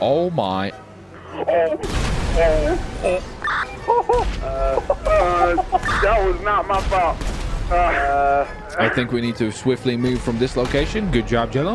Oh my. That was not my fault. I think we need to swiftly move from this location. Good job, Jello.